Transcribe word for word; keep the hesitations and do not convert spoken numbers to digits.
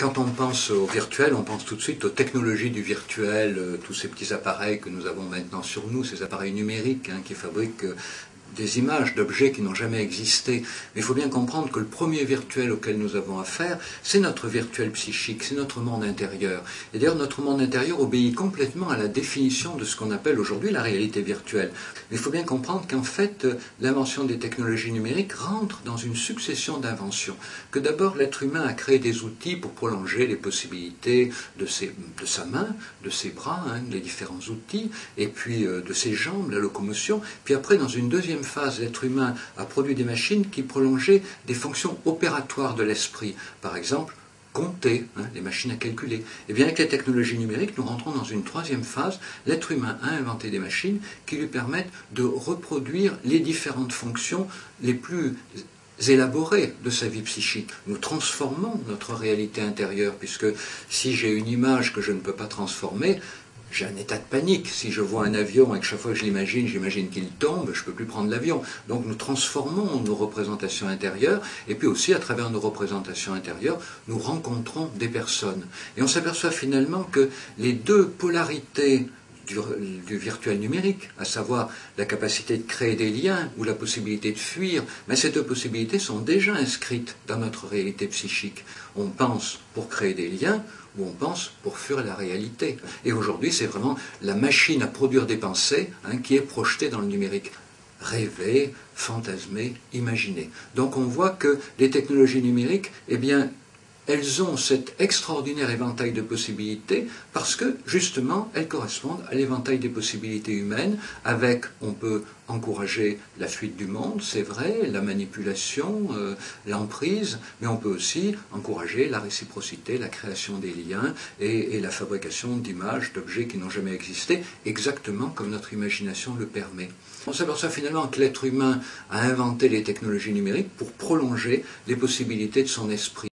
Quand on pense au virtuel, on pense tout de suite aux technologies du virtuel, euh, tous ces petits appareils que nous avons maintenant sur nous, ces appareils numériques hein, qui fabriquent euh, des images d'objets qui n'ont jamais existé. Mais il faut bien comprendre que le premier virtuel auquel nous avons affaire, c'est notre virtuel psychique, c'est notre monde intérieur. Et d'ailleurs, notre monde intérieur obéit complètement à la définition de ce qu'on appelle aujourd'hui la réalité virtuelle. Mais il faut bien comprendre qu'en fait, l'invention des technologies numériques rentre dans une succession d'inventions. Que d'abord, l'être humain a créé des outils pour prolonger les possibilités de, ses, de sa main, de ses bras, hein, les différents outils, et puis euh, de ses jambes, la locomotion. Puis après, dans une deuxième phase, l'être humain a produit des machines qui prolongeaient des fonctions opératoires de l'esprit, par exemple compter, hein, les machines à calculer. Et bien avec les technologies numériques, nous rentrons dans une troisième phase, l'être humain a inventé des machines qui lui permettent de reproduire les différentes fonctions les plus élaborées de sa vie psychique. Nous transformons notre réalité intérieure, puisque si j'ai une image que je ne peux pas transformer, j'ai un état de panique. Si je vois un avion et que chaque fois que je l'imagine, j'imagine qu'il tombe, je ne peux plus prendre l'avion. Donc nous transformons nos représentations intérieures, et puis aussi à travers nos représentations intérieures, nous rencontrons des personnes. Et on s'aperçoit finalement que les deux polarités du, du virtuel numérique, à savoir la capacité de créer des liens ou la possibilité de fuir, mais ces deux possibilités sont déjà inscrites dans notre réalité psychique. On pense pour créer des liens, où on pense pour fuir la réalité. Et aujourd'hui, c'est vraiment la machine à produire des pensées hein, qui est projetée dans le numérique. Rêver, fantasmer, imaginer. Donc on voit que les technologies numériques, eh bien, elles ont cet extraordinaire éventail de possibilités parce que, justement, elles correspondent à l'éventail des possibilités humaines. Avec, on peut encourager la fuite du monde, c'est vrai, la manipulation, euh, l'emprise, mais on peut aussi encourager la réciprocité, la création des liens et, et la fabrication d'images, d'objets qui n'ont jamais existé, exactement comme notre imagination le permet. On s'aperçoit finalement que l'être humain a inventé les technologies numériques pour prolonger les possibilités de son esprit.